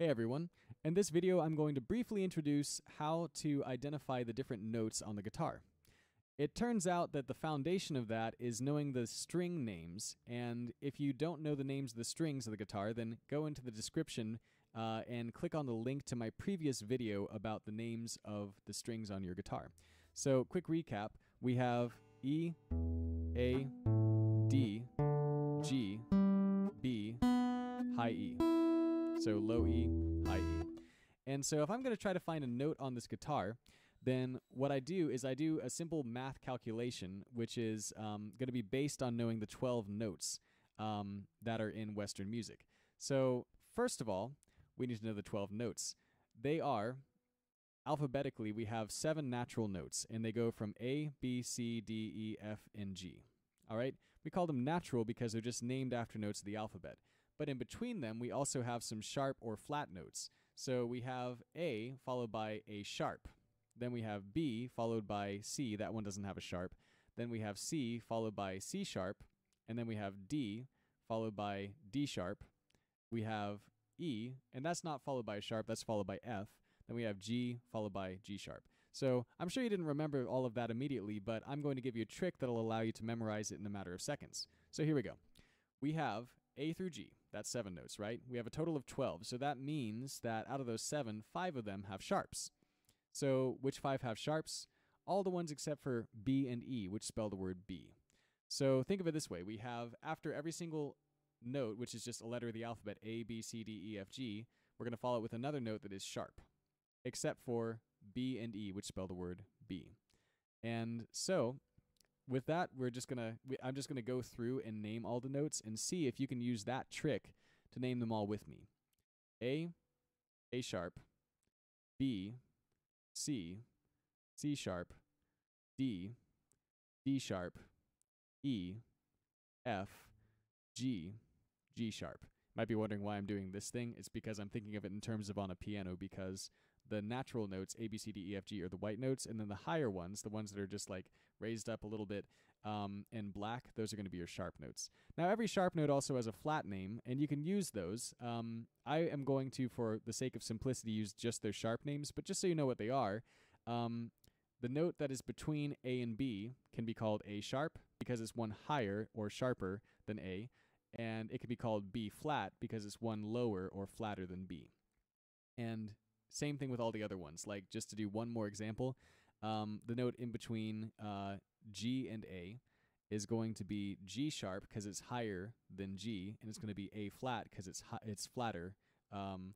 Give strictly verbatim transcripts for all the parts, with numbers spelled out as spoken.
Hey everyone, in this video I'm going to briefly introduce how to identify the different notes on the guitar. It turns out that the foundation of that is knowing the string names, and if you don't know the names of the strings of the guitar, then go into the description uh, and click on the link to my previous video about the names of the strings on your guitar. So, quick recap, we have E, A, D, G, B, high E. So low E, high E. And so if I'm going to try to find a note on this guitar, then what I do is I do a simple math calculation, which is um, going to be based on knowing the twelve notes um, that are in Western music. So first of all, we need to know the twelve notes. They are, alphabetically, we have seven natural notes, and they go from A, B, C, D, E, F, and G. All right? We call them natural because they're just named after notes of the alphabet. But in between them, we also have some sharp or flat notes. So we have A followed by A sharp. Then we have B followed by C. That one doesn't have a sharp. Then we have C followed by C sharp. And then we have D followed by D sharp. We have E, and that's not followed by a sharp. That's followed by F. Then we have G followed by G sharp. So I'm sure you didn't remember all of that immediately, but I'm going to give you a trick that'll allow you to memorize it in a matter of seconds. So here we go. We have A through G. That's seven notes, right? We have a total of twelve, so that means that out of those seven, five of them have sharps. So which five have sharps? All the ones except for B and E, which spell the word B. So think of it this way. We have, after every single note, which is just a letter of the alphabet, A, B, C, D, E, F, G, we're going to follow it with another note that is sharp, except for B and E, which spell the word B. And so with that, we're just gonna. We, I'm just gonna go through and name all the notes and see if you can use that trick to name them all with me. A, A sharp, B, C, C sharp, D, D sharp, E, F, G, G sharp. Might be wondering why I'm doing this thing. It's because I'm thinking of it in terms of on a piano, because the natural notes, A, B, C, D, E, F, G, are the white notes, and then the higher ones, the ones that are just like raised up a little bit um, in black, those are going to be your sharp notes. Now, every sharp note also has a flat name, and you can use those. Um, I am going to, for the sake of simplicity, use just their sharp names, but just so you know what they are, um, the note that is between A and B can be called A sharp, because it's one higher or sharper than A, and it can be called B flat, because it's one lower or flatter than B. And same thing with all the other ones. Like, just to do one more example, um, the note in between uh, G and A is going to be G sharp because it's higher than G, and it's going to be A flat because it's it's flatter, um,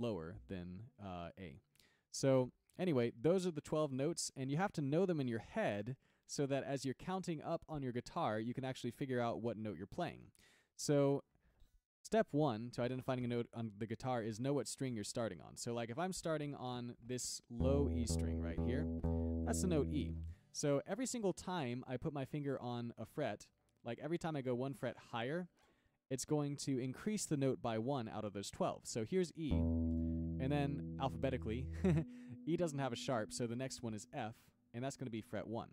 lower than uh, A. So anyway, those are the twelve notes, and you have to know them in your head so that as you're counting up on your guitar, you can actually figure out what note you're playing. So step one to identifying a note on the guitar is know what string you're starting on. So like if I'm starting on this low E string right here, that's the note E. So every single time I put my finger on a fret, like every time I go one fret higher, it's going to increase the note by one out of those twelve. So here's E, and then alphabetically, E doesn't have a sharp, so the next one is F, and that's going to be fret one.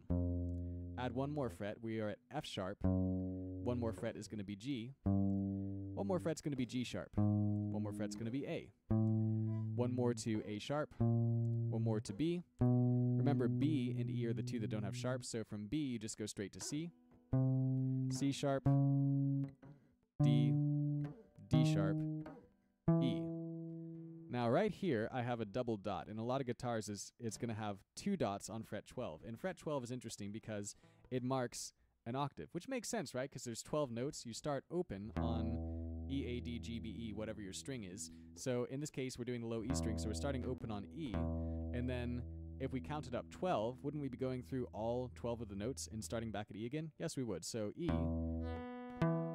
Add one more fret, we are at F sharp, one more fret is going to be G, one more fret's going to be G sharp. One more fret's going to be A. One more to A sharp. One more to B. Remember, B and E are the two that don't have sharps, so from B you just go straight to C. C sharp. D. D sharp. E. Now right here I have a double dot, and a lot of guitars is it's going to have two dots on fret twelve. And fret twelve is interesting because it marks an octave, which makes sense, right? Because there's twelve notes. You start open on E, A, D, G, B, E, whatever your string is. So in this case, we're doing the low E string, so we're starting open on E, and then if we counted up twelve, wouldn't we be going through all twelve of the notes and starting back at E again? Yes, we would. So E,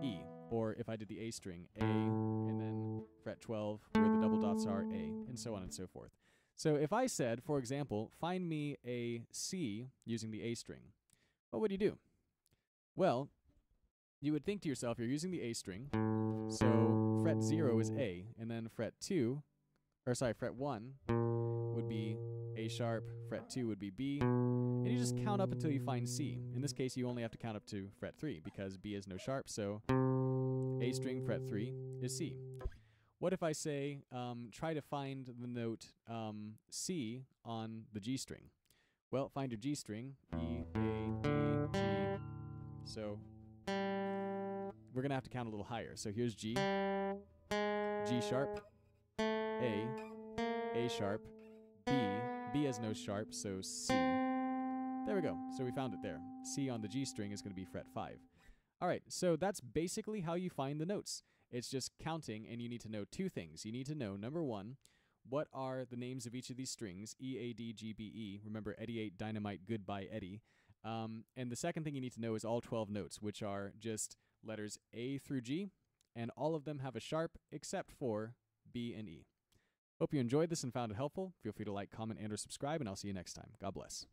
E, or if I did the A string, A, and then fret twelve, where the double dots are, A, and so on and so forth. So if I said, for example, find me a C using the A string, what would you do? Well, you would think to yourself, you're using the A string, so fret zero is A, and then fret two, or sorry, fret one would be A sharp, fret two would be B, and you just count up until you find C. In this case, you only have to count up to fret three, because B is no sharp, so A string, fret three is C. What if I say, um, try to find the note um, C on the G string? Well, find your G string, E, A, D, G. So we're going to have to count a little higher. So here's G, G sharp, A, A sharp, B. B has no sharp, so C. There we go. So we found it there. C on the G string is going to be fret five. All right, so that's basically how you find the notes. It's just counting, and you need to know two things. You need to know, number one, what are the names of each of these strings, E, A, D, G, B, E. Remember, Eddie ate dynamite, goodbye, Eddie. Um, and the second thing you need to know is all twelve notes, which are just letters A through G, and all of them have a sharp except for B and E. Hope you enjoyed this and found it helpful. Feel free to like, comment, and or subscribe, and I'll see you next time. God bless.